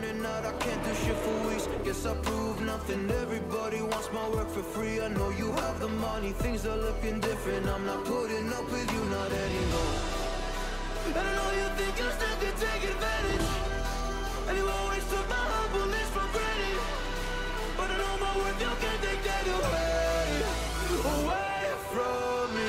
burning out, I can't do shit for weeks. Guess I prove nothing, everybody wants my work for free. I know you have the money, things are looking different. I'm not putting up with you, not anymore. And I know you think you still can take advantage, and you always took my humbleness for granted. But I know my worth, you can't take that away, away from me.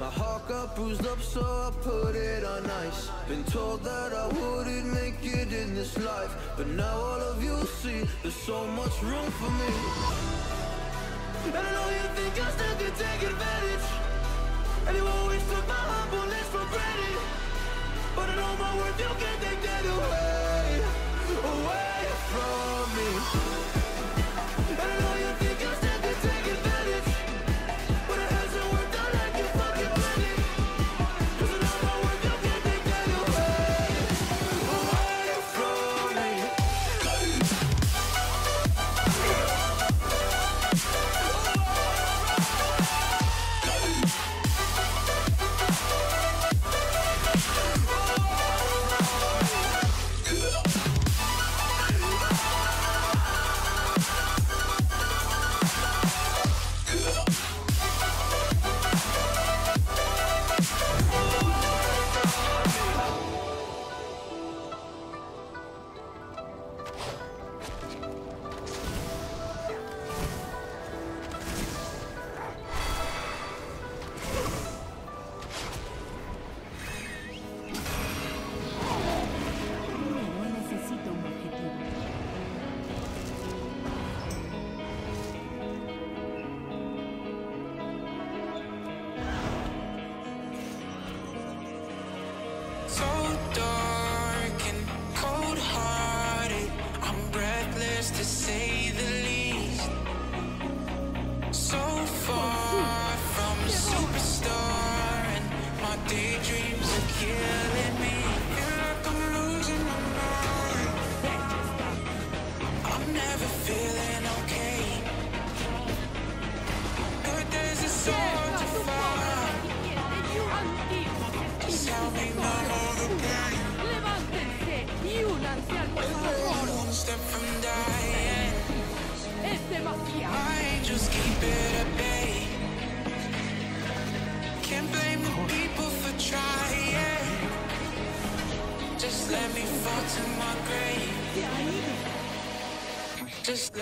My heart got bruised up, so I put it on ice. Been told that I wouldn't make it in this life, but now all of you see there's so much room for me. And I know you think I still can take advantage, and you always took my humbleness for granted. But I know my worth, you can't take that away, away from me. And I know you think I still can take advantage, but it hasn't worked. Just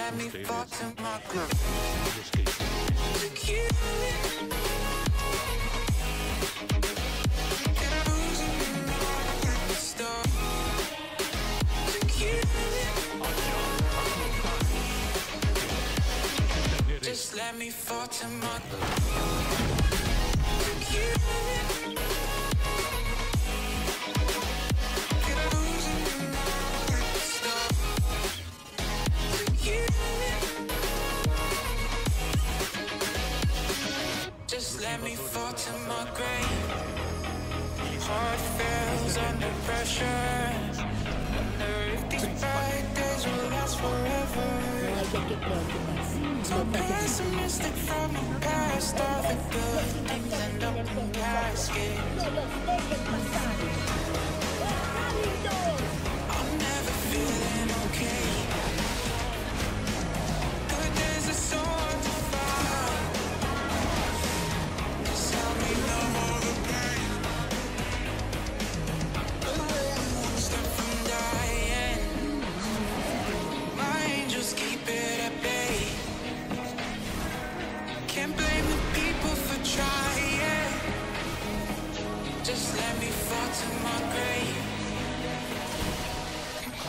let me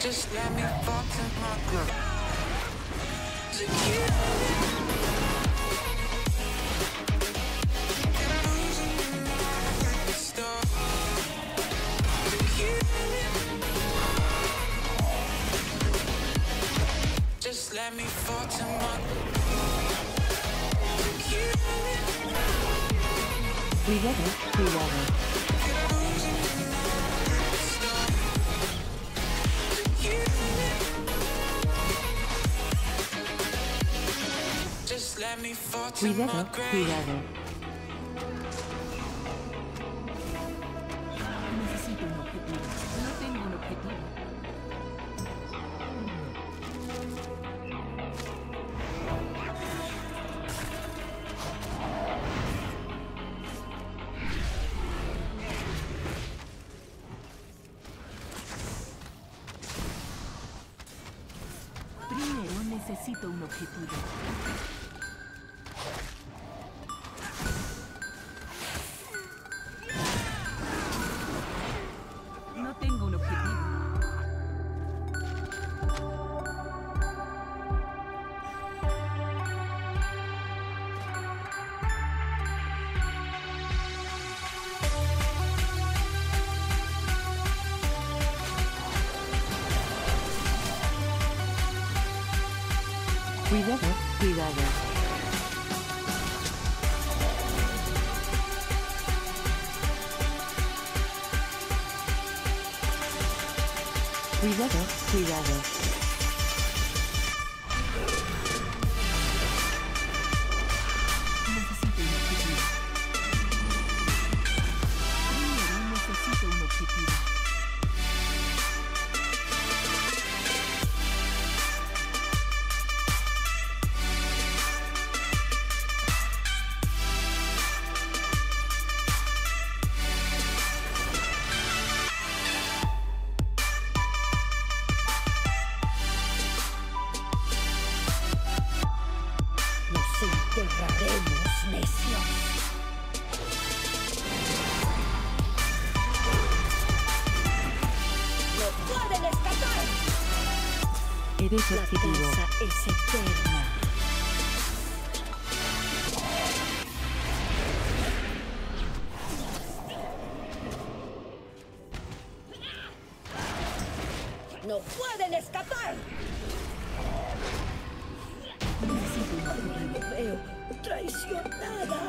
Just let me fuck with my girl. Just let me fuck with my girl. We get it, we want it. Let me fall to my grave. Necesito un objetivo. No tengo un objetivo. Primero necesito un objetivo. Cuidado, cuidado. Cuidado, cuidado. Necesito un objetivo. Enterraremos, necio. ¡Los pueden escapar! Eres objetivo. La danza es eterna. ¡No pueden escapar! Me veo traicionada.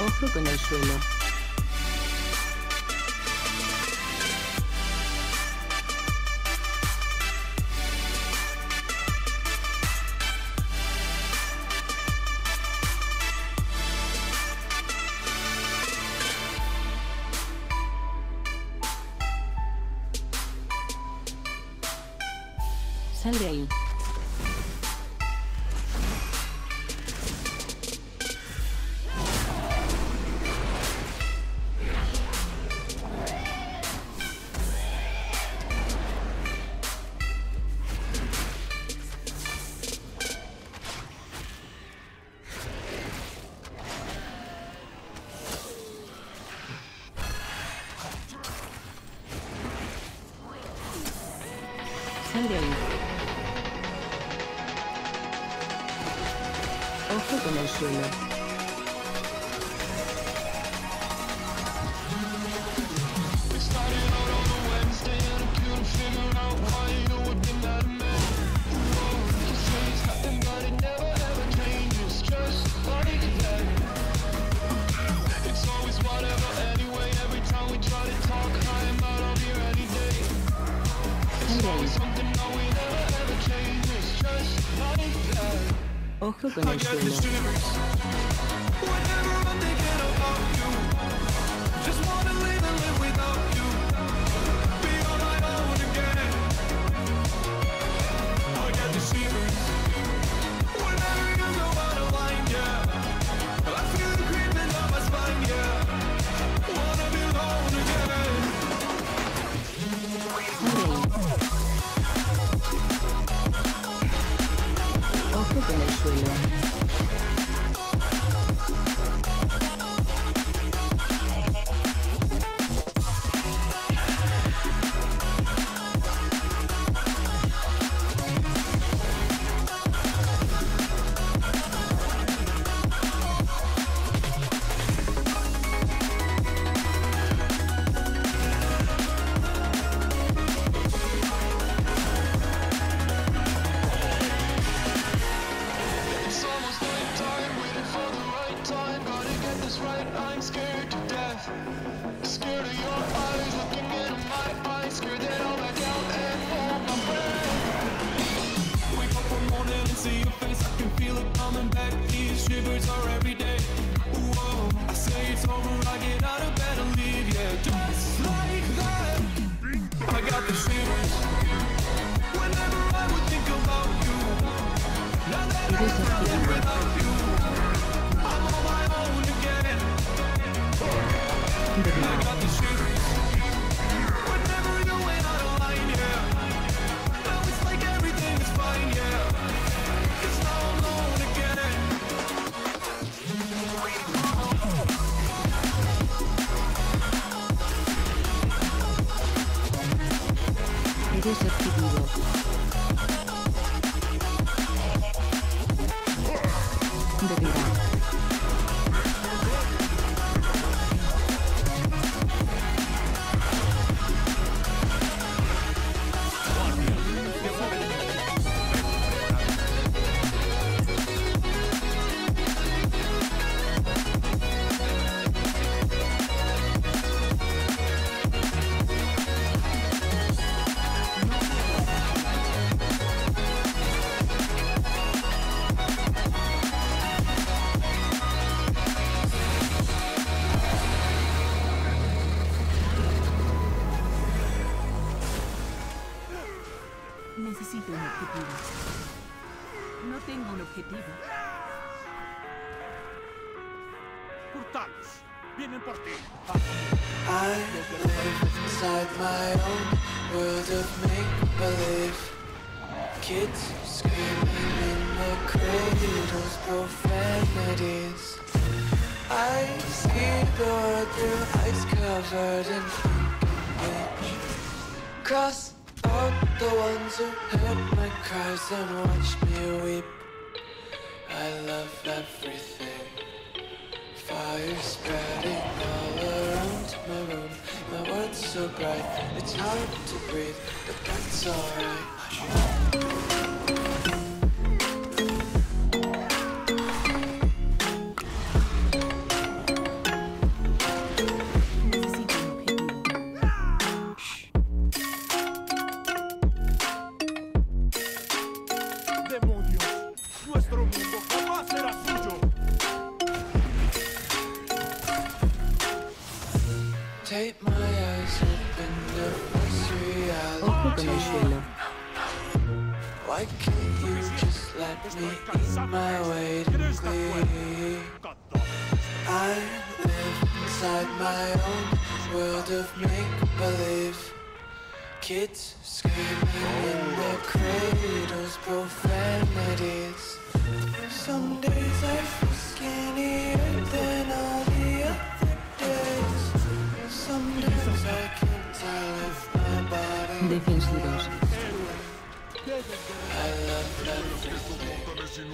Ojo con el suelo. Sal de ahí. 301. Ojo con el suelo. Ojo con el suelo. Necesito un objetivo. No tengo un objetivo. Portales, vienen por ti. I live inside my own world of make-believe. Kids screaming in the cradles, profanities. I see the world through ice covered in bleach. Cross out the ones who heard my cries and watched me weep. I love everything. Fire spreading all around my room. My world's so bright, it's hard to breathe, but that's alright. Take my eyes open to this reality. Why can't you just let me eat my way to glee? I live inside my own world of make-believe. Kids screaming in their cradles, profanities. Some days I feel skinnier than all the other days. Sometimes I can't tell if my body. Defensivo. Cuando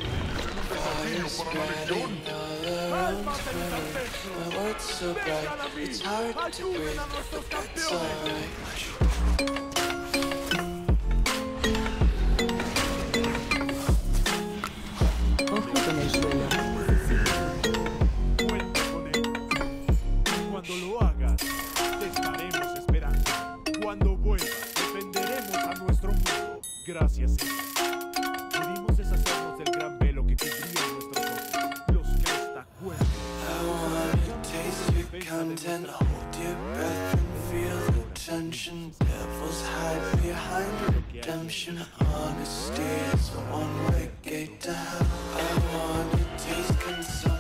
lo hagas, te estaremos esperando. Cuando vuelvas, defenderemos a nuestro mundo. Gracias, Señor. Pudimos deshacernos del gran velo que cubría nuestros ojos. Los que hasta cuentan. I wanna taste your content, hold your breath and feel the tension. Devils hide behind redemption. Honesty is a one-way gate to hell. I wanna taste consumption.